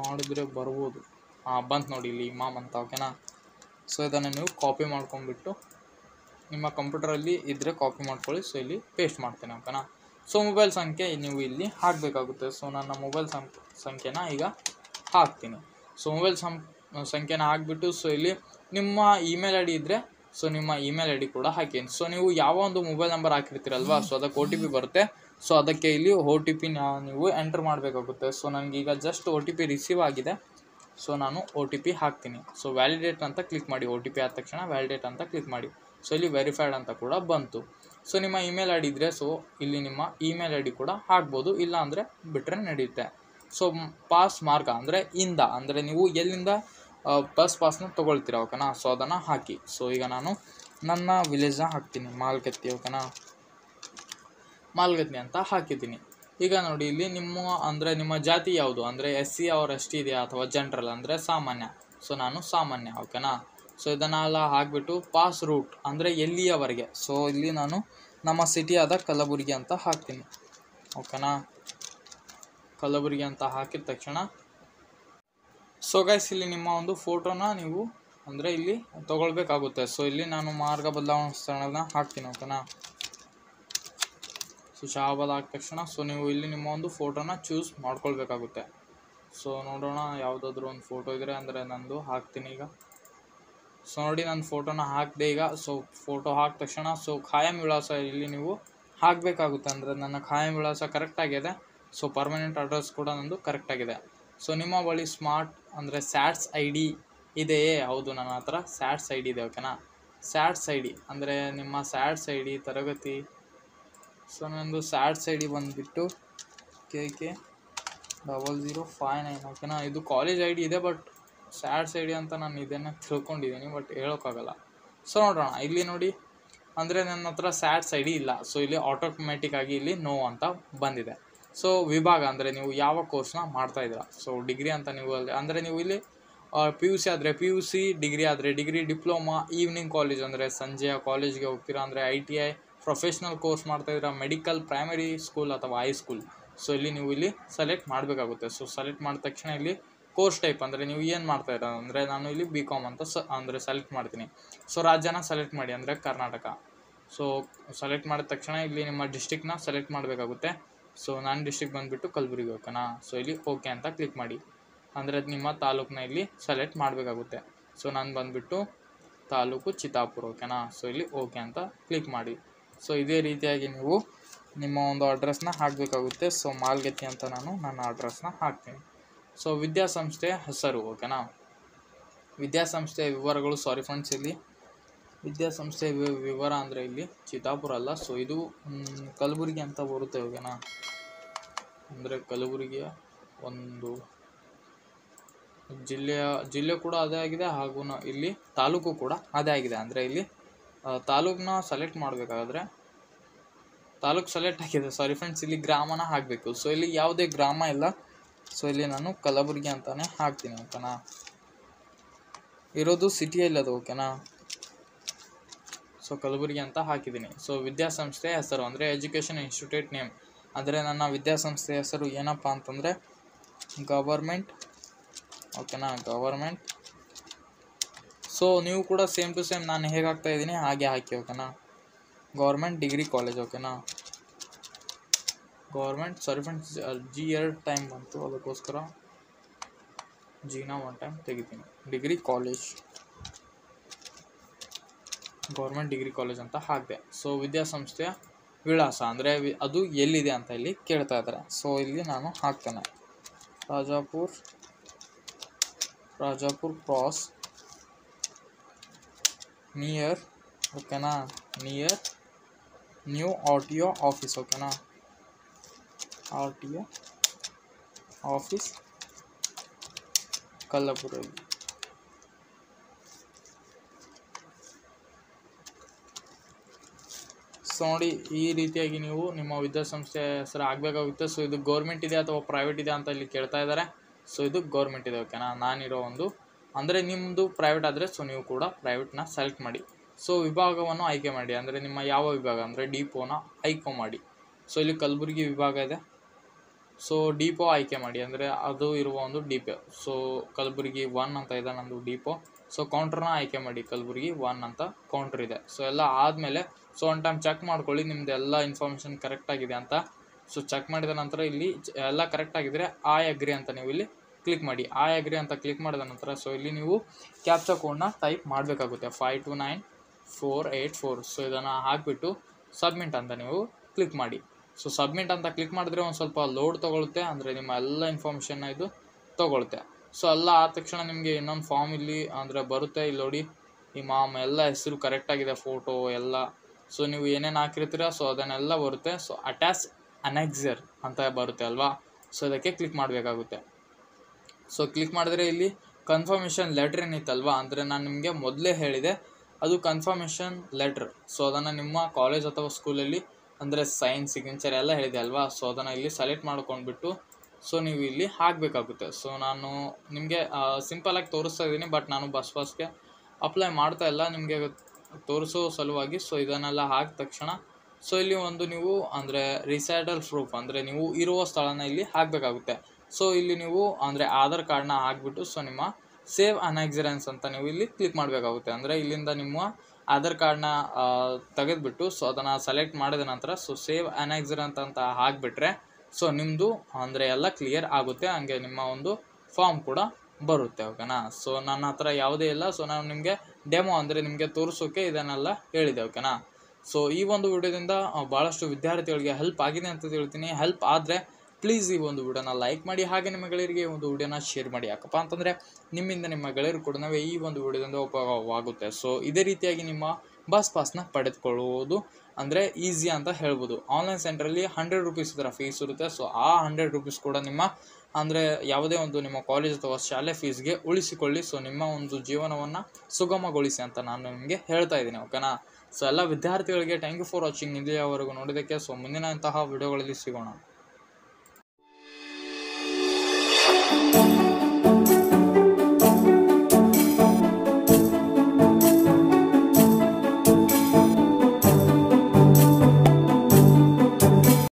ಮಾಡಿದರೆ ಬರ್ಬೋದು, ಹಾಂ ಬಂತು ನೋಡಿ ಇಲ್ಲಿ ಇಮಾಮ್ ಅಂತ, ಓಕೆನಾ। ಸೊ ಇದನ್ನು ನೀವು ಕಾಪಿ ಮಾಡ್ಕೊಂಡ್ಬಿಟ್ಟು ನಿಮ್ಮ ಕಂಪ್ಯೂಟರಲ್ಲಿ ಇದ್ದರೆ ಕಾಪಿ ಮಾಡ್ಕೊಳ್ಳಿ, ಸೊ ಇಲ್ಲಿ ಪೇಸ್ಟ್ ಮಾಡ್ತೇನೆ, ಓಕೆನಾ। ಸೊ ಮೊಬೈಲ್ ಸಂಖ್ಯೆ ನೀವು ಇಲ್ಲಿ ಹಾಕಬೇಕಾಗುತ್ತೆ, ಸೊ ನನ್ನ ಮೊಬೈಲ್ ಸಂಖ್ಯೆನ ಈಗ ಹಾಕ್ತೀನಿ। ಸೊ ಮೊಬೈಲ್ ಸಂ ಸಂಖ್ಯೆನ ಹಾಕಿಬಿಟ್ಟು ಸೊ ಇಲ್ಲಿ ನಿಮ್ಮ ಇಮೇಲ್ ಐ ಡಿ ಇದ್ದರೆ ಸೊ ನಿಮ್ಮ ಇಮೇಲ್ ಐ ಡಿ ಕೂಡ ಹಾಕಿ। ಸೊ ನೀವು ಯಾವ ಒಂದು ಮೊಬೈಲ್ ನಂಬರ್ ಹಾಕಿರ್ತೀರಲ್ವಾ, ಸೊ ಅದಕ್ಕೆ ಓ ಟಿ ಪಿ ಬರುತ್ತೆ, ಸೊ ಅದಕ್ಕೆ ಇಲ್ಲಿ ಓ ಟಿ ಪಿನ ನೀವು ಎಂಟ್ರ್ ಮಾಡಬೇಕಾಗುತ್ತೆ। ಸೊ ನನಗೀಗ just O T P receive ಆಗಿದೆ, ಸೊ ನಾನು ಓ ಟಿ ಪಿ ಹಾಕ್ತೀನಿ, ಸೊ ವ್ಯಾಲಿಡೇಟ್ ಅಂತ ಕ್ಲಿಕ್ ಮಾಡಿ, ಓ ಟಿ ಪಿ ಆದ ತಕ್ಷಣ ವ್ಯಾಲಿಡೇಟ್ ಅಂತ ಕ್ಲಿಕ್ ಮಾಡಿ। ಸೊ ಇಲ್ಲಿ ವೆರಿಫೈಡ್ ಅಂತ ಕೂಡ ಬಂತು, सो निम्म इमेल आई डी इद्रे सो इल्ली निम्म इमेल आई डी कूड हाकबहुदु इल्ल अंद्रे बिट्रे नडेयुत्ते। सो पास मार्क अंद्रे इंद अंद्रे नीवु एल्लिंद बस पासन तगोळ्तीरा ओकेना, सो अदन्न हाकि। सो ईग नानु नन्न विलेज हाक्तीनि मालगत्ति ओकेना, मालगत्ति अंत हाकिदीनि। ಈಗ ನೋಡಿ ಇಲ್ಲಿ ನಿಮ್ಮ ಅಂದರೆ ನಿಮ್ಮ ಜಾತಿ ಯಾವುದು ಅಂದರೆ S C or S T ಇದೆಯಾ ಅಥವಾ ಜನರಲ್ ಅಂದರೆ ಸಾಮಾನ್ಯ, ಸೊ ನಾನು ಸಾಮಾನ್ಯ ಓಕೆನಾ। ಸೊ ಇದನ್ನೆಲ್ಲ ಹಾಕಿಬಿಟ್ಟು ಪಾಸ್ ರೂಟ್ ಅಂದರೆ ಎಲ್ಲಿಯವರೆಗೆ, ಸೊ ಇಲ್ಲಿ ನಾನು ನಮ್ಮ ಸಿಟಿ ಆದ ಕಲಬುರಗಿ ಅಂತ ಹಾಕ್ತೀನಿ ಓಕೆನಾ, ಕಲಬುರಗಿ ಅಂತ ಹಾಕಿದ ತಕ್ಷಣ ಸೊ ಗೈಸ್ ಇಲ್ಲಿ ನಿಮ್ಮ ಒಂದು ಫೋಟೋನ ನೀವು ಅಂದರೆ ಇಲ್ಲಿ ತಗೊಳ್ಬೇಕಾಗುತ್ತೆ। ಸೊ ಇಲ್ಲಿ ನಾನು ಮಾರ್ಗ ಬದಲಾವಣೆಗಳನ್ನು ಹಾಕ್ತೀನಿ ಓಕೆನಾ, ಶಾಬಾದ್ ಆದ ತಕ್ಷಣ ಸೊ ನೀವು ಇಲ್ಲಿ ನಿಮ್ಮ ಒಂದು ಫೋಟೋನ ಚೂಸ್ ಮಾಡ್ಕೊಳ್ಬೇಕಾಗುತ್ತೆ। ಸೊ ನೋಡೋಣ ಯಾವುದಾದ್ರೂ ಒಂದು ಫೋಟೋ ಇದ್ದರೆ ಅಂದರೆ ನಂದು ಹಾಕ್ತೀನಿ ಈಗ। ಸೊ ನೋಡಿ ನನ್ನ ಫೋಟೋನ ಹಾಕಿದೆ ಈಗ। ಸೊ ಫೋಟೋ ಹಾಕಿದ ತಕ್ಷಣ ಸೊ ಖಾಯಂ ವಿಳಾಸ ಇಲ್ಲಿ ನೀವು ಹಾಕಬೇಕಾಗುತ್ತೆ, ಅಂದರೆ ನನ್ನ ಖಾಯಂ ವಿಳಾಸ ಕರೆಕ್ಟಾಗಿದೆ, ಸೊ ಪರ್ಮನೆಂಟ್ ಅಡ್ರೆಸ್ ಕೂಡ ನಂದು ಕರೆಕ್ಟಾಗಿದೆ। ಸೊ ನಿಮ್ಮ ಬಳಿ ಸ್ಮಾರ್ಟ್ ಅಂದರೆ ಸ್ಯಾಟ್ಸ್ ಐ ಡಿ ಇದೆಯೇ, ಹೌದು ನನ್ನ ಹತ್ರ ಸ್ಯಾಟ್ಸ್ ಐ ಡಿ ಇದೆ ಓಕೆನಾ। ಸ್ಯಾಟ್ಸ್ ಐ ಡಿ ಅಂದರೆ ನಿಮ್ಮ ಸ್ಯಾಟ್ಸ್ ಐ ಡಿ ತರಗತಿ, ಸೊ ನಂದು ಸ್ಯಾಟ್ಸ್ ಐ ಡಿ ಬಂದುಬಿಟ್ಟು K K double zero five nine ಓಕೆನಾ। ಇದು ಕಾಲೇಜ್ ಐ ಡಿ ಇದೆ, ಬಟ್ ಸ್ಯಾಟ್ಸ್ ಐ ಡಿ ಅಂತ ನಾನು ಇದನ್ನು ತಿಳ್ಕೊಂಡಿದ್ದೀನಿ, ಬಟ್ ಹೇಳೋಕ್ಕಾಗಲ್ಲ। ಸೊ ನೋಡೋಣ ಇಲ್ಲಿ ನೋಡಿ ಅಂದರೆ ನನ್ನ ಹತ್ರ ಸ್ಯಾಟ್ಸ್ ಐ ಡಿ ಇಲ್ಲ, ಸೊ ಇಲ್ಲಿ ಆಟೋಮೆಟಿಕ್ಕಾಗಿ ಇಲ್ಲಿ ನೋ ಅಂತ ಬಂದಿದೆ। ಸೊ ವಿಭಾಗ ಅಂದರೆ ನೀವು ಯಾವ ಕೋರ್ಸ್ನ ಮಾಡ್ತಾಯಿದ್ದೀರಾ, ಸೊ ಡಿಗ್ರಿ ಅಂತ ನೀವು ಅಂದರೆ ನೀವು ಇಲ್ಲಿ ಪಿ ಯು ಸಿ ಆದರೆ ಪಿ ಯು ಸಿ, ಡಿಗ್ರಿ ಆದರೆ ಡಿಗ್ರಿ, ಡಿಪ್ಲೊಮಾ, ಈವ್ನಿಂಗ್ ಕಾಲೇಜ್ ಅಂದರೆ ಸಂಜೆಯ ಕಾಲೇಜ್ಗೆ ಹೋಗ್ತೀರಾ ಅಂದರೆ I T I, professional course ಮಾಡ್ತಾಯಿದ್ರೆ ಮೆಡಿಕಲ್, ಪ್ರೈಮರಿ ಸ್ಕೂಲ್ ಅಥವಾ ಹೈಸ್ಕೂಲ್, ಸೊ ಇಲ್ಲಿ ನೀವು ಇಲ್ಲಿ ಸೆಲೆಕ್ಟ್ ಮಾಡಬೇಕಾಗುತ್ತೆ। ಸೊ ಸೆಲೆಕ್ಟ್ ಮಾಡಿದ ತಕ್ಷಣ ಇಲ್ಲಿ ಕೋರ್ಸ್ ಟೈಪ್ ಅಂದರೆ ನೀವು ಏನು ಮಾಡ್ತಾಯಿರ ಅಂದರೆ ನಾನು ಇಲ್ಲಿ ಬಿ ಕಾಮ್ ಅಂತ ಸ ಅಂದರೆ ಸೆಲೆಕ್ಟ್ ಮಾಡ್ತೀನಿ। ಸೊ ರಾಜ್ಯನ ಸೆಲೆಕ್ಟ್ ಮಾಡಿ ಅಂದರೆ ಕರ್ನಾಟಕ, ಸೊ ಸೆಲೆಕ್ಟ್ ಮಾಡಿದ ತಕ್ಷಣ ಇಲ್ಲಿ ನಿಮ್ಮ ಡಿಸ್ಟಿಕ್ನ ಸೆಲೆಕ್ಟ್ ಮಾಡಬೇಕಾಗುತ್ತೆ। ಸೊ ನಾನು ಡಿಸ್ಟಿಕ್ ಬಂದುಬಿಟ್ಟು ಕಲಬುರಗಿ ಓಕೆನಾ, ಸೊ ಇಲ್ಲಿ ಓಕೆ ಅಂತ ಕ್ಲಿಕ್ ಮಾಡಿ ಅಂದರೆ ಅದು ನಿಮ್ಮ ತಾಲೂಕನ್ನ ಇಲ್ಲಿ ಸೆಲೆಕ್ಟ್ ಮಾಡಬೇಕಾಗುತ್ತೆ। ಸೊ ನಾನು ಬಂದುಬಿಟ್ಟು ತಾಲೂಕು ಚಿತ್ತಾಪುರ ಓಕೆನಾ, ಸೊ ಇಲ್ಲಿ ಓಕೆ ಅಂತ ಕ್ಲಿಕ್ ಮಾಡಿ। ಸೊ ಇದೇ ರೀತಿಯಾಗಿ ನೀವು ನಿಮ್ಮ ಒಂದು ಅಡ್ರೆಸ್ನ ಹಾಕಬೇಕಾಗುತ್ತೆ। ಸೊ ಮಾಲ್ಗತ್ತಿ ಅಂತ ನಾನು ನನ್ನ ಅಡ್ರೆಸ್ನ ಹಾಕ್ತೀನಿ। ಸೊ ವಿದ್ಯಾಸಂಸ್ಥೆ ಹೆಸರು ಓಕೆನಾ, ವಿದ್ಯಾಸಂಸ್ಥೆಯ ವಿವರಗಳು, ಸಾರಿ ಫ್ರೆಂಡ್ಸ್ ಇಲ್ಲಿ ವಿದ್ಯಾಸಂಸ್ಥೆಯ ವಿವರ ಅಂದರೆ ಇಲ್ಲಿ ಚಿತ್ತಾಪುರ ಅಲ್ಲ, ಸೊ ಇದು ಕಲಬುರಗಿ ಅಂತ ಬರುತ್ತೆ ಓಕೆನಾ, ಅಂದರೆ ಕಲಬುರಗಿಯ ಒಂದು ಜಿಲ್ಲೆಯ ಜಿಲ್ಲೆ ಕೂಡ ಅದೇ ಆಗಿದೆ, ಹಾಗೂ ಇಲ್ಲಿ ತಾಲೂಕು ಕೂಡ ಅದೇ ಆಗಿದೆ। ಅಂದರೆ ಇಲ್ಲಿ ತಾಲೂಕನ್ನ ಸೆಲೆಕ್ಟ್ ಮಾಡಬೇಕಾದ್ರೆ ತಾಲೂಕು ಸೆಲೆಕ್ಟ್ ಆಗಿದೆ, ಸಾರಿ ಫ್ರೆಂಡ್ಸ್ ಇಲ್ಲಿ ಗ್ರಾಮನ ಹಾಕಬೇಕು। ಸೊ ಇಲ್ಲಿ ಯಾವುದೇ ಗ್ರಾಮ ಇಲ್ಲ, ಸೊ ಇಲ್ಲಿ ನಾನು ಕಲಬುರಗಿ ಅಂತಲೇ ಹಾಕ್ತೀನಿ ಓಕೆನಾ, ಇರೋದು ಸಿಟಿಯಲ್ಲಿ ಅದು ಓಕೆನಾ। ಸೊ ಕಲಬುರಗಿ ಅಂತ ಹಾಕಿದ್ದೀನಿ। ಸೊ ವಿದ್ಯಾಸಂಸ್ಥೆ ಹೆಸರು ಅಂದರೆ ಎಜುಕೇಷನ್ ಇನ್ಸ್ಟಿಟ್ಯೂಟ್ ನೇಮ್, ಅಂದರೆ ನನ್ನ ವಿದ್ಯಾಸಂಸ್ಥೆ ಹೆಸರು ಏನಪ್ಪ ಅಂತಂದರೆ ಗವರ್ಮೆಂಟ್ ಓಕೆನಾ, ಗವರ್ಮೆಂಟ್। ಸೊ ನೀವು ಕೂಡ ಸೇಮ್ ಟು ಸೇಮ್ ನಾನು ಹೇಗೆ ಹಾಕ್ತಾಯಿದ್ದೀನಿ ಹಾಗೆ ಹಾಕಿ ಓಕೆನಾ, ಗೌರ್ಮೆಂಟ್ ಡಿಗ್ರಿ ಕಾಲೇಜ್ ಓಕೆನಾ, ಗೌರ್ಮೆಂಟ್ ಸಾರಿ ಫ್ರೆಂಡ್ಸ್ ಜಿ ಎರಡು ಟೈಮ್ ಬಂತು ಅದಕ್ಕೋಸ್ಕರ ಜಿನ ಒನ್ ಟೈಮ್ ತೆಗಿತೀನಿ, degree college government degree college ಅಂತ ಹಾಕಿದೆ। ಸೊ ವಿದ್ಯಾಸಂಸ್ಥೆಯ ವಿಳಾಸ ಅಂದರೆ ಅದು ಎಲ್ಲಿದೆ ಅಂತ ಇಲ್ಲಿ ಕೇಳ್ತಾ ಇದ್ದಾರೆ, ಸೊ ಇಲ್ಲಿ ನಾನು ಹಾಕ್ತೇನೆ ರಾಜಾಪುರ್, ರಾಜಾಪುರ್ ಕ್ರಾಸ್ नियर ओकेना, नियर न्यू आरटीओ ऑफिस ओकेना, आरटीओ ऑफिस कलबुर्गी। सो ನೋಡಿ ಈ ರೀತಿಯಾಗಿ ನೀವು ನಿಮ್ಮ ವಿದ್ಯಾಸಂಸ್ಥೆ ಹೆಸರು ಆಗಬೇಕಾಗುತ್ತೆ। ಸೊ ಇದು ಗೌರ್ಮೆಂಟ್ ಇದೆ ಅಥವಾ ಪ್ರೈವೇಟ್ ಇದೆ ಅಂತ ಇಲ್ಲಿ ಕೇಳ್ತಾ ಇದ್ದಾರೆ, ಸೊ ಇದು ಗೌರ್ಮೆಂಟ್ ಇದೆ ಓಕೆನಾ, ನಾನಿರೋ ಒಂದು ಅಂದರೆ ನಿಮ್ಮದು ಪ್ರೈವೇಟ್ ಆದರೆ ಸೊ ನೀವು ಕೂಡ ಪ್ರೈವೇಟ್ನ ಸೆಲೆಕ್ಟ್ ಮಾಡಿ। ಸೊ ವಿಭಾಗವನ್ನು ಆಯ್ಕೆ ಮಾಡಿ ಅಂದರೆ ನಿಮ್ಮ ಯಾವ ವಿಭಾಗ ಅಂದರೆ ಡಿಪೋನ ಆಯ್ಕೆ ಮಾಡಿ, ಸೊ ಇಲ್ಲಿ ಕಲಬುರಗಿ ವಿಭಾಗ ಇದೆ, ಸೊ ಡಿಪೋ ಆಯ್ಕೆ ಮಾಡಿ ಅಂದರೆ ಅದು ಇರುವ ಒಂದು ಡಿಪೋ, ಸೊ ಕಲಬುರಗಿ ಒನ್ ಅಂತ ಇದೆ ನಮ್ಮದು ಡಿಪೋ, ಸೊ ಕೌಂಟ್ರನ್ನ ಆಯ್ಕೆ ಮಾಡಿ ಕಲಬುರಗಿ ಒನ್ ಅಂತ ಕೌಂಟ್ರ್ ಇದೆ। ಸೊ ಎಲ್ಲ ಆದಮೇಲೆ ಸೊ ಒನ್ ಟೈಮ್ ಚೆಕ್ ಮಾಡ್ಕೊಳ್ಳಿ ನಿಮ್ಮದು ಎಲ್ಲ ಇನ್ಫಾರ್ಮೇಷನ್ ಕರೆಕ್ಟಾಗಿದೆ ಅಂತ। ಸೊ ಚೆಕ್ ಮಾಡಿದ ನಂತರ ಇಲ್ಲಿ ಎಲ್ಲ ಕರೆಕ್ಟಾಗಿದ್ದರೆ ಐ ಅಗ್ರಿ ಅಂತ ನೀವು ಇಲ್ಲಿ ಕ್ಲಿಕ್ ಮಾಡಿ, ಐ ಅಗ್ರಿ ಅಂತ ಕ್ಲಿಕ್ ಮಾಡಿದ ನಂತರ ಸೊ ಇಲ್ಲಿ ನೀವು ಕ್ಯಾಪ್ಚಾ ಕೋಡ್ನ ಟೈಪ್ ಮಾಡಬೇಕಾಗುತ್ತೆ, five two nine four eight four, so ಇದನ್ನು ಹಾಕಿಬಿಟ್ಟು ಸಬ್ಮಿಟ್ ಅಂತ ನೀವು ಕ್ಲಿಕ್ ಮಾಡಿ। ಸೊ ಸಬ್ಮಿಟ್ ಅಂತ ಕ್ಲಿಕ್ ಮಾಡಿದ್ರೆ ಒಂದು ಸ್ವಲ್ಪ ಲೋಡ್ ತೊಗೊಳುತ್ತೆ, ಅಂದರೆ ನಿಮ್ಮ ಎಲ್ಲ ಇನ್ಫಾರ್ಮೇಷನ್ನ ಇದು ತೊಗೊಳುತ್ತೆ। ಸೊ ಎಲ್ಲ ಆದ ತಕ್ಷಣ ನಿಮಗೆ ಇನ್ನೊಂದು ಫಾರ್ಮ್ ಇಲ್ಲಿ ಅಂದರೆ ಬರುತ್ತೆ, ಇಲ್ಲಿ ನೋಡಿ ಇಮಾಮ್ ಎಲ್ಲ ಹೆಸರು ಕರೆಕ್ಟಾಗಿದೆ, ಫೋಟೋ ಎಲ್ಲ, ಸೊ ನೀವು ಏನೇನು ಹಾಕಿರ್ತೀರ ಸೊ ಅದನ್ನೆಲ್ಲ ಬರುತ್ತೆ. ಸೊ ಅಟ್ಯಾಚ್ ಅನೆಕ್ಸರ್ ಅಂತ ಬರುತ್ತೆ ಅಲ್ವಾ, ಸೊ ಅದಕ್ಕೆ ಕ್ಲಿಕ್ ಮಾಡಬೇಕಾಗುತ್ತೆ. ಸೊ ಕ್ಲಿಕ್ ಮಾಡಿದ್ರೆ ಇಲ್ಲಿ ಕನ್ಫರ್ಮೇಷನ್ ಲೆಟ್ರ್ ಏನಿತ್ತಲ್ವಾ, ಅಂದರೆ ನಾನು ನಿಮಗೆ ಮೊದಲೇ ಹೇಳಿದೆ ಅದು ಕನ್ಫರ್ಮೇಷನ್ ಲೆಟ್ರ್. ಸೊ ಅದನ್ನು ನಿಮ್ಮ ಕಾಲೇಜ್ ಅಥವಾ ಸ್ಕೂಲಲ್ಲಿ ಅಂದರೆ ಸೈನ್ ಸಿಗ್ನೇಚರ್ ಎಲ್ಲ ಹೇಳಿದೆ ಅಲ್ವಾ, ಸೊ ಅದನ್ನು ಇಲ್ಲಿ ಸೆಲೆಕ್ಟ್ ಮಾಡ್ಕೊಂಡ್ಬಿಟ್ಟು ಸೊ ನೀವು ಇಲ್ಲಿ ಹಾಕಬೇಕಾಗುತ್ತೆ. ಸೊ ನಾನು ನಿಮಗೆ ಸಿಂಪಲಾಗಿ ತೋರಿಸ್ತಾ ಇದ್ದೀನಿ, ಬಟ್ ನಾನು ಬಸ್ ಪಾಸ್ಗೆ ಅಪ್ಲೈ ಮಾಡ್ತಾ ಇಲ್ಲ ನಿಮಗೆ ತೋರಿಸೋ ಸಲುವಾಗಿ. ಸೊ ಇದನ್ನೆಲ್ಲ ಹಾಕಿದ ತಕ್ಷಣ ಸೊ ಇಲ್ಲಿ ಒಂದು ನೀವು ಅಂದರೆ ರಿಸೈಡಲ್ ಪ್ರೂಫ್ ಅಂದರೆ ನೀವು ಇರುವ ಸ್ಥಳನ ಇಲ್ಲಿ ಹಾಕಬೇಕಾಗುತ್ತೆ. ಸೊ ಇಲ್ಲಿ ನೀವು ಅಂದರೆ ಆಧಾರ್ ಕಾರ್ಡ್ನ ಹಾಕಿಬಿಟ್ಟು ಸೊ ನಿಮ್ಮ ಸೇವ್ ಅನ್ಎಕ್ಸರೆನ್ಸ್ ಅಂತ ನೀವು ಇಲ್ಲಿ ಕ್ಲಿಕ್ ಮಾಡಬೇಕಾಗುತ್ತೆ. ಅಂದರೆ ಇಲ್ಲಿಂದ ನಿಮ್ಮ ಆಧಾರ್ ಕಾರ್ಡ್ನ ತೆಗೆದುಬಿಟ್ಟು ಸೊ ಅದನ್ನು ಸೆಲೆಕ್ಟ್ ಮಾಡಿದ ನಂತರ ಸೊ ಸೇವ್ ಅನ್ಎಕ್ಸರೆನ್ಸ್ ಅಂತ ಹಾಕಿಬಿಟ್ರೆ ಸೊ ನಿಮ್ಮದು ಅಂದರೆ ಎಲ್ಲ ಕ್ಲಿಯರ್ ಆಗುತ್ತೆ, ಹಾಗೆ ನಿಮ್ಮ ಒಂದು ಫಾರ್ಮ್ ಕೂಡ ಬರುತ್ತೆ. ಓಕೆನಾ, ಸೊ ನನ್ನ ಹತ್ರ ಯಾವುದೇ ಇಲ್ಲ, ಸೊ ನಾನು ನಿಮಗೆ ಡೆಮೋ ಅಂದರೆ ನಿಮಗೆ ತೋರಿಸೋಕ್ಕೆ ಇದನ್ನೆಲ್ಲ ಹೇಳಿದೆ. ಓಕೆನಾ, ಸೊ ಈ ಒಂದು ವಿಡಿಯೋದಿಂದ ಭಾಳಷ್ಟು ವಿದ್ಯಾರ್ಥಿಗಳಿಗೆ ಹೆಲ್ಪ್ ಆಗಿದೆ ಅಂತ ಹೇಳ್ತೀನಿ. ಹೆಲ್ಪ್ ಆದರೆ ಪ್ಲೀಸ್ ಈ ಒಂದು ವಿಡಿಯೋನ ಲೈಕ್ ಮಾಡಿ, ಹಾಗೆ ನಿಮ್ಮ ಗೆಳೆಯರಿಗೆ ಈ ಒಂದು ವಿಡಿಯೋನ ಶೇರ್ ಮಾಡಿ. ಯಾಕಪ್ಪ ಅಂತಂದರೆ ನಿಮ್ಮಿಂದ ನಿಮ್ಮ ಗೆಳೆಯರು ಕೂಡ ನಾವೇ ಈ ಒಂದು ವಿಡಿಯೋದಿಂದ ಉಪಯೋಗವಾಗುತ್ತೆ. ಸೊ ಇದೇ ರೀತಿಯಾಗಿ ನಿಮ್ಮ ಬಸ್ ಪಾಸ್ನ ಪಡೆದುಕೊಳ್ಳುವುದು ಅಂದರೆ ಈಸಿ ಅಂತ ಹೇಳ್ಬೋದು. ಆನ್ಲೈನ್ ಸೆಂಟ್ರಲ್ಲಿ ಹಂಡ್ರೆಡ್ ರುಪೀಸ್ ಇದರ ಫೀಸ್ ಇರುತ್ತೆ. ಸೊ ಆ ಹಂಡ್ರೆಡ್ ರುಪೀಸ್ ಕೂಡ ನಿಮ್ಮ ಅಂದರೆ ಯಾವುದೇ ಒಂದು ನಿಮ್ಮ ಕಾಲೇಜ್ ಅಥವಾ ಶಾಲೆ ಫೀಸ್ಗೆ ಉಳಿಸಿಕೊಳ್ಳಿ. ಸೊ ನಿಮ್ಮ ಒಂದು ಜೀವನವನ್ನು ಸುಗಮಗೊಳಿಸಿ ಅಂತ ನಾನು ನಿಮಗೆ ಹೇಳ್ತಾ ಇದ್ದೀನಿ. ಓಕೆನಾ, ಸೊ ಎಲ್ಲ ವಿದ್ಯಾರ್ಥಿಗಳಿಗೆ ಥ್ಯಾಂಕ್ ಯು ಫಾರ್ ವಾಚಿಂಗ್. ಇಲ್ಲಿಯವರೆಗೂ ನೋಡಿದ್ದಕ್ಕೆ ಸೊ ಮುಂದಿನ ಅಂತಹ ವಿಡಿಯೋಗಳಲ್ಲಿ ಸಿಗೋಣ.